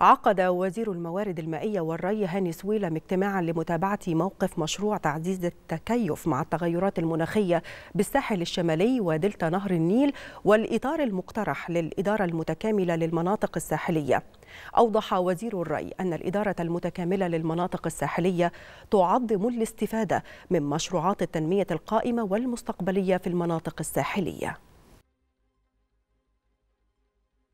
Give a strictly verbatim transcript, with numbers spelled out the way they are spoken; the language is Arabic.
عقد وزير الموارد المائية والري هاني سويلم اجتماعا لمتابعة موقف مشروع تعزيز التكيف مع التغيرات المناخية بالساحل الشمالي ودلتا نهر النيل والإطار المقترح للإدارة المتكاملة للمناطق الساحلية. أوضح وزير الري أن الإدارة المتكاملة للمناطق الساحلية تعظم الاستفادة من مشروعات التنمية القائمة والمستقبلية في المناطق الساحلية.